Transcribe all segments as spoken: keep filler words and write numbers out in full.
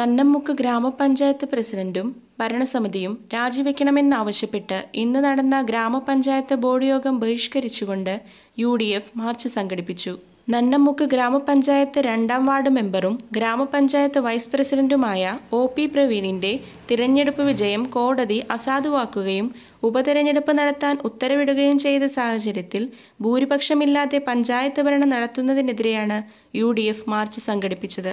നന്നംമുക്ക് ഗ്രാമപഞ്ചായത്ത് പ്രസിഡന്റും ഭരണസമിതിയും രാജിവെക്കണമെന്നാവശ്യപ്പെട്ട് ഇന്ന് നടന്ന ഗ്രാമപഞ്ചായത്ത് ബോർഡ് യോഗം ബഹിഷ്കരിച്ചുകൊണ്ട് യു ഡി എഫ് മാർച്ച് സംഘടിപ്പിച്ചു. നന്നംമുക്ക് ഗ്രാമപഞ്ചായത്ത് രണ്ടാം വാർഡ് മെമ്പറും ഗ്രാമപഞ്ചായത്ത് വൈസ് പ്രസിഡന്റുമായ ഒ പി പ്രവീണിന്റെ തിരഞ്ഞെടുപ്പ് വിജയം കോടതി അസാധുവാക്കുകയും ഉപതെരഞ്ഞെടുപ്പ് നടത്താൻ ഉത്തരവിടുകയും ചെയ്ത സാഹചര്യത്തിൽ ഭൂരിപക്ഷമില്ലാതെ പഞ്ചായത്ത് ഭരണം നടത്തുന്നതിനെതിരെയാണ് യു ഡി എഫ് മാർച്ച് സംഘടിപ്പിച്ചത്.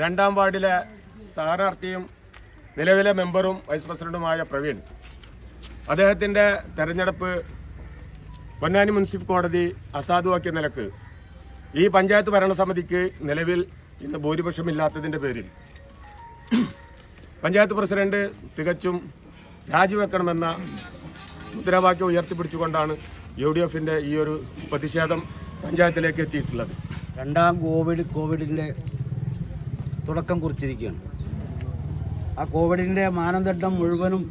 രണ്ടാം വാർഡിലെ സ്ഥാനാർത്ഥിയും നിലവിലെ മെമ്പറും വൈസ് പ്രസിഡന്റുമായ പ്രവീൺ, അദ്ദേഹത്തിൻ്റെ തെരഞ്ഞെടുപ്പ് പൊന്നാനി മുനിസിപ്പൽ കോടതി അസാധുവാക്കിയ നിലക്ക് ഈ പഞ്ചായത്ത് ഭരണസമിതിക്ക് നിലവിൽ ഇന്ന് ഭൂരിപക്ഷമില്ലാത്തതിൻ്റെ പേരിൽ പഞ്ചായത്ത് പ്രസിഡന്റ് തികച്ചും രാജിവെക്കണമെന്ന മുദ്രാവാക്യം ഉയർത്തിപ്പിടിച്ചുകൊണ്ടാണ് യു ഡി എഫിൻ്റെ ഈ ഒരു പ്രതിഷേധം പഞ്ചായത്തിലേക്ക് എത്തിയിട്ടുള്ളത്. രണ്ടാം കോവിഡ് കോവിഡിൻ്റെ തുടക്കം കുറിച്ചിരിക്കുകയാണ്. ആ കോവിഡിൻ്റെ മാനദണ്ഡം മുഴുവനും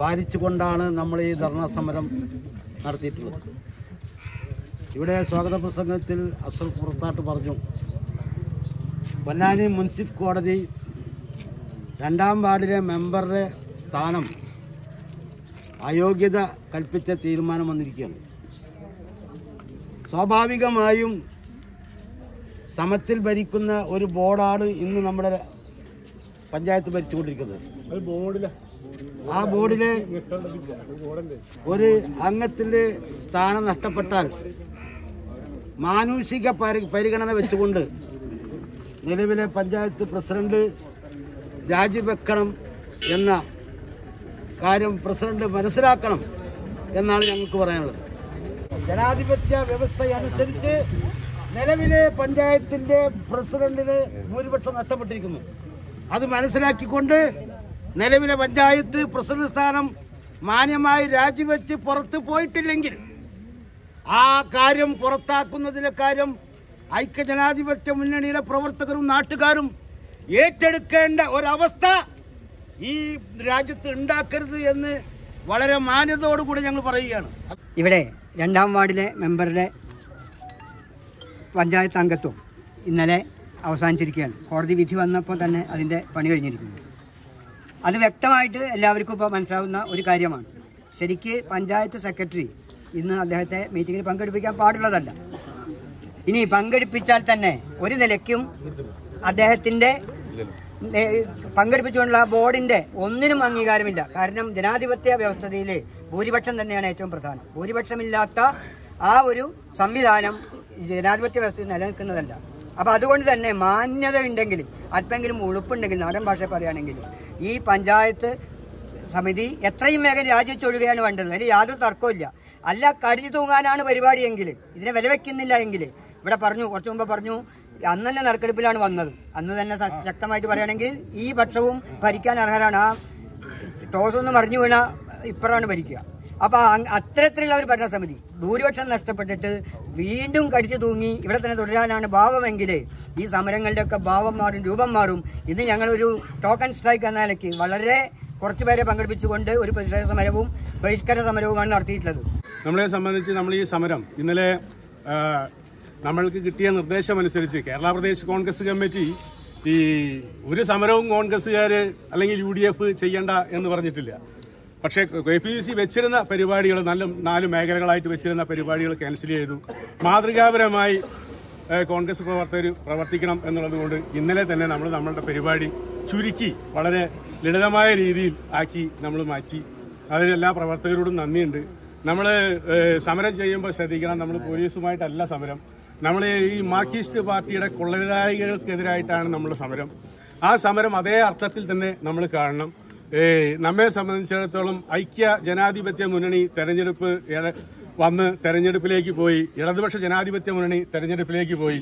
പാലിച്ചുകൊണ്ടാണ് നമ്മൾ ഈ ധർണാ സമരം നടത്തിയിട്ടുള്ളത്. ഇവിടെ സ്വാഗത പ്രസംഗത്തിൽ അസർ പുറത്താട്ട് പറഞ്ഞു, പൊന്നാനി മുനിസിപ്പൽ കോടതി രണ്ടാം വാർഡിലെ മെമ്പറുടെ സ്ഥാനം അയോഗ്യത കൽപ്പിച്ച തീരുമാനം വന്നിരിക്കുകയാണ്. സ്വാഭാവികമായും സമത്തിൽ ഭരിക്കുന്ന ഒരു ബോർഡാണ് ഇന്ന് നമ്മുടെ പഞ്ചായത്ത് ഭരിച്ചുകൊണ്ടിരിക്കുന്നത്. ആ ബോർഡിലെ ഒരു അംഗത്തിൻ്റെ സ്ഥാനം നഷ്ടപ്പെട്ടാൽ മാനുഷിക പരിഗണന വെച്ചുകൊണ്ട് നിലവിലെ പഞ്ചായത്ത് പ്രസിഡന്റ് രാജിവെക്കണം എന്ന കാര്യം പ്രസിഡന്റ് മനസ്സിലാക്കണം എന്നാണ് ഞങ്ങൾക്ക് പറയാനുള്ളത്. ജനാധിപത്യ വ്യവസ്ഥയനുസരിച്ച് നിലവിലെ പഞ്ചായത്തിന്റെ പ്രസിഡന്റിന് ഭൂരിപക്ഷം നഷ്ടപ്പെട്ടിരിക്കുന്നു. അത് മനസ്സിലാക്കിക്കൊണ്ട് നിലവിലെ പഞ്ചായത്ത് പ്രസിഡന്റ് സ്ഥാനം മാന്യമായി രാജിവെച്ച് പുറത്തു പോയിട്ടില്ലെങ്കിൽ ആ കാര്യം പുറത്താക്കുന്നതിന്റെ കാര്യം ഐക്യജനാധിപത്യ മുന്നണിയുടെ പ്രവർത്തകരും നാട്ടുകാരും ഏറ്റെടുക്കേണ്ട ഒരവസ്ഥ ഈ രാജ്യത്ത് ഉണ്ടാക്കരുത് എന്ന് വളരെ മാന്യതയോടുകൂടി ഞങ്ങൾ പറയുകയാണ്. ഇവിടെ രണ്ടാം വാർഡിലെ മെമ്പറുടെ പഞ്ചായത്ത് അംഗത്വം ഇന്നലെ അവസാനിച്ചിരിക്കുകയാണ്. കോടതി വിധി വന്നപ്പോൾ തന്നെ അതിൻ്റെ പണി കഴിഞ്ഞിരിക്കുന്നു. അത് വ്യക്തമായിട്ട് എല്ലാവർക്കും ഇപ്പോൾ മനസ്സിലാവുന്ന ഒരു കാര്യമാണ്. ശരിക്ക് പഞ്ചായത്ത് സെക്രട്ടറി ഇന്ന് അദ്ദേഹത്തെ മീറ്റിങ്ങിൽ പങ്കെടുപ്പിക്കാൻ പാടുള്ളതല്ല. ഇനി പങ്കെടുപ്പിച്ചാൽ തന്നെ ഒരു നിലയ്ക്കും അദ്ദേഹത്തിൻ്റെ പങ്കെടുപ്പിച്ചുകൊണ്ടുള്ള ബോർഡിൻ്റെ ഒന്നിനും അംഗീകാരമില്ല. കാരണം ജനാധിപത്യ വ്യവസ്ഥയിൽ ഭൂരിപക്ഷം തന്നെയാണ് ഏറ്റവും പ്രധാനം. ഭൂരിപക്ഷമില്ലാത്ത ആ ഒരു സംവിധാനം ജനാധിപത്യ വ്യവസ്ഥയിൽ നിലനിൽക്കുന്നതല്ല. അപ്പോൾ അതുകൊണ്ട് തന്നെ മാന്യത ഉണ്ടെങ്കിൽ, അല്പെങ്കിലും ഉളുപ്പുണ്ടെങ്കിൽ, നാടൻ ഭാഷ പറയുകയാണെങ്കിൽ ഈ പഞ്ചായത്ത് സമിതി എത്രയും വേഗം രാജിവെച്ചൊഴുകയാണ് വേണ്ടത്. അതിൽ യാതൊരു തർക്കമില്ല. അല്ല കടിഞ്ഞു തൂങ്ങാനാണ് പരിപാടിയെങ്കിൽ, ഇതിനെ വില വയ്ക്കുന്നില്ല എങ്കിൽ, ഇവിടെ പറഞ്ഞു, കുറച്ചു മുമ്പ് പറഞ്ഞു, അന്ന് തന്നെ നറുക്കെടുപ്പിലാണ് വന്നത്. അന്ന് തന്നെ ശക്തമായിട്ട് പറയുകയാണെങ്കിൽ ഈ പക്ഷവും ഭരിക്കാൻ അർഹരാണ്. ആ ടോസ് ഒന്ന് മറിഞ്ഞു വീണ ഇപ്പുറമാണ് ഭരിക്കുക. അപ്പോൾ അത്തരത്തിലുള്ള ഒരു ഭരണസമിതി ഭൂരിപക്ഷം നഷ്ടപ്പെട്ടിട്ട് വീണ്ടും കടിച്ചു തൂങ്ങി ഇവിടെ തന്നെ തുടരാനാണ് ഭാവമെങ്കിൽ ഈ സമരങ്ങളുടെയൊക്കെ ഭാവം മാറും, രൂപം മാറും. ഇന്ന് ഞങ്ങളൊരു ടോക്കൺ സ്ട്രൈക്ക് എന്ന നിലയ്ക്ക് വളരെ കുറച്ചു പേരെ പങ്കെടുപ്പിച്ചുകൊണ്ട് ഒരു പ്രതിഷേധ സമരവും ബഹിഷ്കര സമരവുമാണ് നടത്തിയിട്ടുള്ളത്. നമ്മളെ സംബന്ധിച്ച് നമ്മൾ ഈ സമരം ഇന്നലെ നമ്മൾക്ക് കിട്ടിയ നിർദ്ദേശമനുസരിച്ച് കേരള പ്രദേശ് കോൺഗ്രസ് കമ്മിറ്റി ഈ ഒരു സമരവും കോൺഗ്രസ്സുകാർ അല്ലെങ്കിൽ യു ഡി എഫ് ചെയ്യേണ്ട എന്ന് പറഞ്ഞിട്ടില്ല. പക്ഷേ കെ പി സി വെച്ചിരുന്ന പരിപാടികൾ, നല്ല നാല് മേഖലകളായിട്ട് വെച്ചിരുന്ന പരിപാടികൾ ക്യാൻസൽ ചെയ്തു. മാതൃകാപരമായി കോൺഗ്രസ് പ്രവർത്തകർ പ്രവർത്തിക്കണം എന്നുള്ളത് കൊണ്ട് ഇന്നലെ തന്നെ നമ്മൾ നമ്മളുടെ പരിപാടി ചുരുക്കി വളരെ ലളിതമായ രീതിയിൽ ആക്കി നമ്മൾ മാറ്റി. അതിലെല്ലാ പ്രവർത്തകരോടും നന്ദിയുണ്ട്. നമ്മൾ സമരം ചെയ്യുമ്പോൾ ശ്രദ്ധിക്കണം, നമ്മൾ പോലീസുമായിട്ടല്ല സമരം, നമ്മൾ ഈ മാർക്സിസ്റ്റ് പാർട്ടിയുടെ കൊള്ളരായികൾക്കെതിരായിട്ടാണ് നമ്മുടെ സമരം. ആ സമരം അതേ അർത്ഥത്തിൽ തന്നെ നമ്മൾ കാണണം. നമ്മെ സംബന്ധിച്ചിടത്തോളം ഐക്യ ജനാധിപത്യ മുന്നണി തെരഞ്ഞെടുപ്പ് വന്ന് തെരഞ്ഞെടുപ്പിലേക്ക് പോയി, ഇടതുപക്ഷ ജനാധിപത്യ മുന്നണി തെരഞ്ഞെടുപ്പിലേക്ക് പോയി.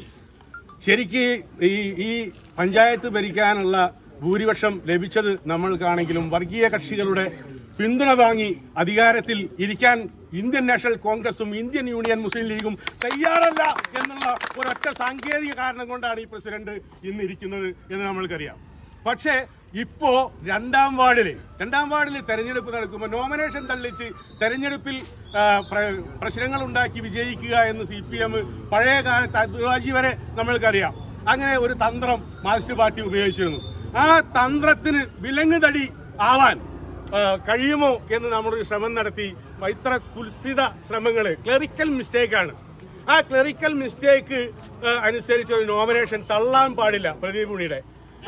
ശരിക്ക് ഈ ഈ പഞ്ചായത്ത് ഭരിക്കാനുള്ള ഭൂരിപക്ഷം ലഭിച്ചത് നമ്മൾക്കാണെങ്കിലും വർഗീയ കക്ഷികളുടെ പിന്തുണ വാങ്ങി അധികാരത്തിൽ ഇരിക്കാൻ ഇന്ത്യൻ നാഷണൽ കോൺഗ്രസും ഇന്ത്യൻ യൂണിയൻ മുസ്ലിം ലീഗും തയ്യാറല്ല എന്നുള്ള ഒരൊറ്റ സാങ്കേതിക കാരണം കൊണ്ടാണ് ഈ പ്രസിഡന്റ് ഇന്നിരിക്കുന്നത് എന്ന് നമ്മൾക്കറിയാം. പക്ഷേ ഇപ്പോൾ രണ്ടാം വാർഡിൽ രണ്ടാം വാർഡിൽ തെരഞ്ഞെടുപ്പ് നടക്കുമ്പോൾ നോമിനേഷൻ തള്ളിച്ച് തെരഞ്ഞെടുപ്പിൽ പ്രശ്നങ്ങൾ ഉണ്ടാക്കി വിജയിക്കുക എന്ന് സി പി എം പഴയ കാലത്ത് അഭിവാജി വരെ നമ്മൾക്കറിയാം. അങ്ങനെ ഒരു തന്ത്രം മാർക്സിസ്റ്റ് പാർട്ടി ഉപയോഗിച്ചിരുന്നു. ആ തന്ത്രത്തിന് വിലങ്ങുതടി ആവാൻ കഴിയുമോ എന്ന് നമ്മളൊരു ശ്രമം നടത്തി. ഇത്ര കുൽസിത ശ്രമങ്ങൾ ക്ലറിക്കൽ മിസ്റ്റേക്കാണ്. ആ ക്ലറിക്കൽ മിസ്റ്റേക്ക് അനുസരിച്ച് ഒരു നോമിനേഷൻ തള്ളാൻ പാടില്ല. പ്രദീപ് ഉണിയുടെ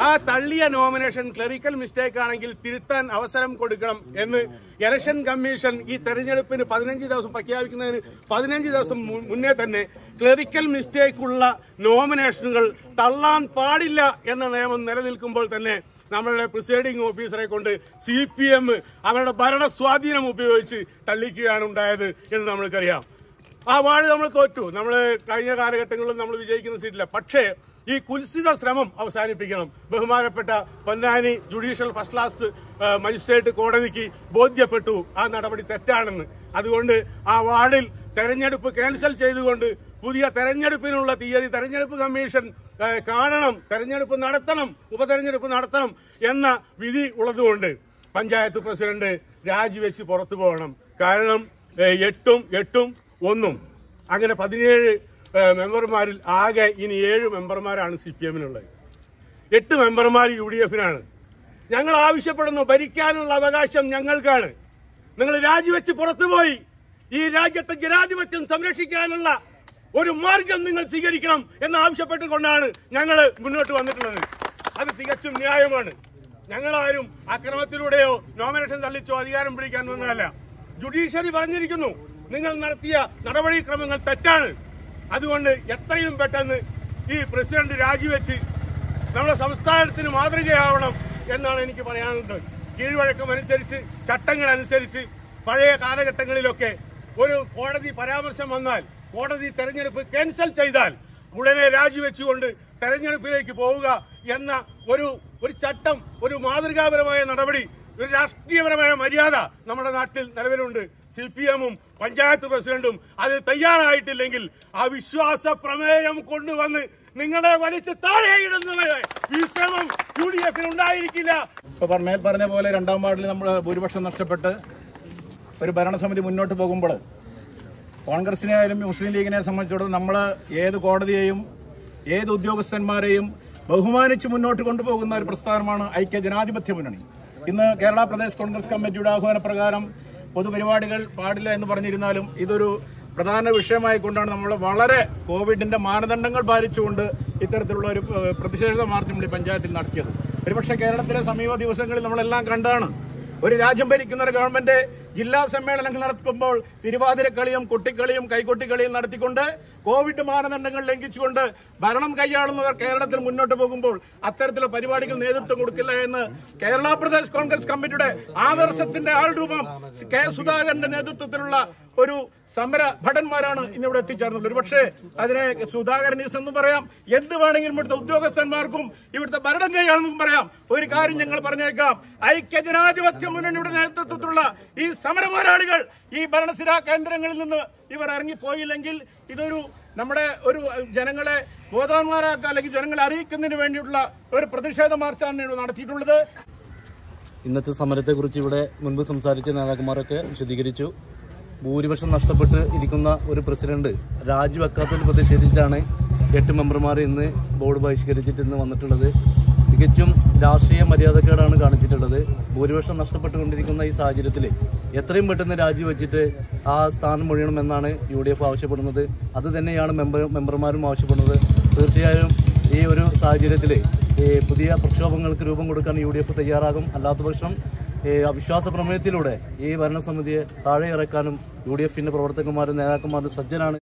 ആ തള്ളിയ നോമിനേഷൻ ക്ലറിക്കൽ മിസ്റ്റേക്ക് ആണെങ്കിൽ തിരുത്താൻ അവസരം കൊടുക്കണം എന്ന് ഇലക്ഷൻ കമ്മീഷൻ ഈ തെരഞ്ഞെടുപ്പിന് പതിനഞ്ച് ദിവസം പ്രഖ്യാപിക്കുന്നതിന് പതിനഞ്ച് ദിവസം മുന്നേ തന്നെ ക്ലറിക്കൽ മിസ്റ്റേക്കുള്ള നോമിനേഷനുകൾ തള്ളാൻ പാടില്ല എന്ന നിയമം നിലനിൽക്കുമ്പോൾ തന്നെ നമ്മളുടെ പ്രിസൈഡിംഗ് ഓഫീസറെ കൊണ്ട് സി പി എം അവരുടെ ഭരണ സ്വാധീനം ഉപയോഗിച്ച് തള്ളിക്കുകയാണ് ഉണ്ടായത് എന്ന് നമ്മൾക്കറിയാം. ആ വാർഡ് നമ്മൾ തോറ്റു. നമ്മൾ കഴിഞ്ഞ കാലഘട്ടങ്ങളിലും നമ്മൾ വിജയിക്കുന്ന സീറ്റില്ല. പക്ഷേ ഈ കുൽസിത ശ്രമം അവസാനിപ്പിക്കണം. ബഹുമാനപ്പെട്ട Ponnani judicial first class magistrate കോടതിക്ക് ബോധ്യപ്പെട്ടു ആ നടപടി തെറ്റാണെന്ന്. അതുകൊണ്ട് ആ വാർഡിൽ തെരഞ്ഞെടുപ്പ് ക്യാൻസൽ ചെയ്തുകൊണ്ട് പുതിയ തെരഞ്ഞെടുപ്പിനുള്ള തീയതി തെരഞ്ഞെടുപ്പ് കമ്മീഷൻ കാണണം, തെരഞ്ഞെടുപ്പ് നടത്തണം, ഉപതെരഞ്ഞെടുപ്പ് നടത്തണം എന്ന വിധി ഉള്ളതുകൊണ്ട് പഞ്ചായത്ത് പ്രസിഡന്റ് രാജിവെച്ച് പുറത്തു പോകണം. കാരണം എട്ടും എട്ടും ഒന്നും അങ്ങനെ പതിനേഴ് മെമ്പർമാരിൽ ആകെ ഇനി ഏഴ് മെമ്പർമാരാണ് സി പി എമ്മിനുള്ളത്. എട്ട് മെമ്പർമാർ യു ഡി എഫിനാണ്. ഞങ്ങൾ ആവശ്യപ്പെടുന്നു, ഭരിക്കാനുള്ള അവകാശം ഞങ്ങൾക്കാണ്. നിങ്ങൾ രാജിവെച്ച് പുറത്തുപോയി ഈ രാജ്യത്തെ ജനാധിപത്യം സംരക്ഷിക്കാനുള്ള ഒരു മാർഗം നിങ്ങൾ സ്വീകരിക്കണം എന്ന് ആവശ്യപ്പെട്ടുകൊണ്ടാണ് ഞങ്ങൾ മുന്നോട്ട് വന്നിട്ടുള്ളത്. അത് തികച്ചും ന്യായമാണ്. ഞങ്ങളാരും അക്രമത്തിലൂടെയോ നോമിനേഷൻ തള്ളിച്ചോ അധികാരം പിടിക്കാൻ വന്നതല്ല. ജുഡീഷ്യറി പറഞ്ഞിരിക്കുന്നു, നിങ്ങൾ നടത്തിയ നടപടിക്രമങ്ങൾ തെറ്റാണ്. അതുകൊണ്ട് എത്രയും പെട്ടെന്ന് ഈ പ്രസിഡന്റ് രാജിവെച്ച് നമ്മുടെ സംസ്ഥാനത്തിന് മാതൃകയാവണം എന്നാണ് എനിക്ക് പറയാനുള്ളത്. കീഴ്വഴക്കം അനുസരിച്ച്, ചട്ടങ്ങൾ അനുസരിച്ച് പഴയ കാലഘട്ടങ്ങളിലൊക്കെ ഒരു കോടതി പരാമർശം വന്നാൽ, കോടതി തെരഞ്ഞെടുപ്പ് ക്യാൻസൽ ചെയ്താൽ ഉടനെ രാജിവെച്ചുകൊണ്ട് തെരഞ്ഞെടുപ്പിലേക്ക് പോവുക എന്ന ഒരു ഒരു ചട്ടം, ഒരു മാതൃകാപരമായ നടപടി, ഒരു രാഷ്ട്രീയപരമായ മര്യാദ നമ്മുടെ നാട്ടിൽ നിലവിലുണ്ട്. സി പി എമ്മും പഞ്ചായത്ത് പ്രസിഡന്റും അത് തയ്യാറായിട്ടില്ലെങ്കിൽ ആ വിശ്വാസ പ്രമേയം കൊണ്ടുവന്ന് നിങ്ങളെ വലിച്ചു താഴെയിടുന്ന വിശ്രമം യു ഡി എഫിന് ഉണ്ടായിരിക്കില്ല. ഇപ്പോൾ മേൽ പറഞ്ഞ പോലെ രണ്ടാം വാർഡിൽ നമ്മൾ ഭൂരിപക്ഷം നഷ്ടപ്പെട്ട് ഒരു ഭരണസമിതി മുന്നോട്ട് പോകുമ്പോൾ കോൺഗ്രസിനെ ആയാലും മുസ്ലിം ലീഗിനെ സംബന്ധിച്ചിടത്തോളം നമ്മൾ ഏത് കോടതിയെയും ഏത് ഉദ്യോഗസ്ഥന്മാരെയും ബഹുമാനിച്ച് മുന്നോട്ട് കൊണ്ടുപോകുന്ന ഒരു പ്രസ്ഥാനമാണ് ഐക്യ ജനാധിപത്യ മുന്നണി. ഇന്ന് കേരള പ്രദേശ് കോൺഗ്രസ് കമ്മിറ്റിയുടെ ആഹ്വാനപ്രകാരം പൊതുപരിപാടികൾ പാടില്ല എന്ന് പറഞ്ഞിരുന്നാലും ഇതൊരു പ്രധാന വിഷയമായി കൊണ്ടാണ് നമ്മൾ വളരെ കോവിഡിൻ്റെ മാനദണ്ഡങ്ങൾ പാലിച്ചുകൊണ്ട് ഇത്തരത്തിലുള്ള ഒരു പ്രതിഷേധ മാർച്ച് നമ്മൾ പഞ്ചായത്തിൽ നടത്തിയത്. ഒരുപക്ഷെ കേരളത്തിലെ സമീപ ദിവസങ്ങളിൽ നമ്മളെല്ലാം കണ്ടാണ്. ഒരു രാജ്യം ഭരിക്കുന്ന ഒരു ഗവൺമെന്റ് ജില്ലാ സമ്മേളനങ്ങൾ നടത്തുമ്പോൾ തിരുവാതിരക്കളിയും കൊട്ടിക്കളിയും കൈകൊട്ടിക്കളിയും നടത്തിക്കൊണ്ട് കോവിഡ് മാനദണ്ഡങ്ങൾ ലംഘിച്ചുകൊണ്ട് ഭരണം കൈയാളുന്നവർ കേരളത്തിൽ മുന്നോട്ട് പോകുമ്പോൾ അത്തരത്തിലുള്ള പരിപാടികൾ നേതൃത്വം കൊടുക്കില്ല എന്ന് കേരള പ്രദേശ് കോൺഗ്രസ് കമ്മിറ്റിയുടെ ആദർശത്തിന്റെ ആൾ രൂപം കെ സുധാകരന്റെ നേതൃത്വത്തിലുള്ള ഒരു സമര ഭടന്മാരാണ് ഇന്നിവിടെ എത്തിച്ചേർന്നത്. ഒരുപക്ഷെ അതിനെ സുധാകരനീസ് എന്നും പറയാം, എന്ത് വേണമെങ്കിലും ഇവിടുത്തെ ഉദ്യോഗസ്ഥന്മാർക്കും ഇവിടുത്തെ ഭരണം കൈയാണെന്നും പറയാം. ഒരു കാര്യം ഞങ്ങൾ പറഞ്ഞേക്കാം, ഐക്യ ജനാധിപത്യ മുന്നണിയുടെ നേതൃത്വത്തിലുള്ള ഈ സമരപോരാളികൾ ഈ ഭരണസിരാ കേന്ദ്രങ്ങളിൽ നിന്ന് ഇവർ ഇറങ്ങിപ്പോയില്ലെങ്കിൽ ഇതൊരു നമ്മുടെ ഒരു ജനങ്ങളെ ബോധവാന്മാരാക്കുക അല്ലെങ്കിൽ ജനങ്ങളെ അറിയിക്കുന്നതിന് വേണ്ടിയിട്ടുള്ള ഒരു പ്രതിഷേധ മാർച്ചാണ് ഇവിടെ നടത്തിയിട്ടുള്ളത്. ഇന്നത്തെ സമരത്തെക്കുറിച്ച് ഇവിടെ മുൻപ് സംസാരിച്ച നേതാക്കന്മാരൊക്കെ വിശദീകരിച്ചു. ഭൂരിപക്ഷം നഷ്ടപ്പെട്ട് ഇരിക്കുന്ന ഒരു പ്രസിഡന്റ് രാജിവെക്കാത്തതിൽ പ്രതിഷേധിച്ചാണ് എട്ട് മെമ്പർമാർ ഇന്ന് ബോർഡ് ബഹിഷ്കരിച്ചിട്ട് ഇന്ന് വന്നിട്ടുള്ളത്. തികച്ചും രാഷ്ട്രീയ മര്യാദക്കേടാണ് കാണിച്ചിട്ടുള്ളത്. ഭൂരിപക്ഷം നഷ്ടപ്പെട്ടുകൊണ്ടിരിക്കുന്ന ഈ സാഹചര്യത്തിൽ എത്രയും പെട്ടെന്ന് രാജിവെച്ചിട്ട് ആ സ്ഥാനം ഒഴിയണമെന്നാണ് യു ഡി എഫ് ആവശ്യപ്പെടുന്നത്. അത് തന്നെയാണ് മെമ്പർ മെമ്പർമാരും ആവശ്യപ്പെടുന്നത്. തീർച്ചയായും ഈ ഒരു സാഹചര്യത്തിൽ പുതിയ പ്രക്ഷോഭങ്ങൾക്ക് രൂപം കൊടുക്കാൻ യു ഡി എഫ് തയ്യാറാകും. അല്ലാത്തപക്ഷം ഈ അവിശ്വാസ പ്രമേയത്തിലൂടെ ഈ ഭരണസമിതിയെ താഴെ ഇറക്കാനും യു ഡി എഫിന്റെ പ്രവർത്തകന്മാരും നേതാക്കന്മാരും സജ്ജനാണ്.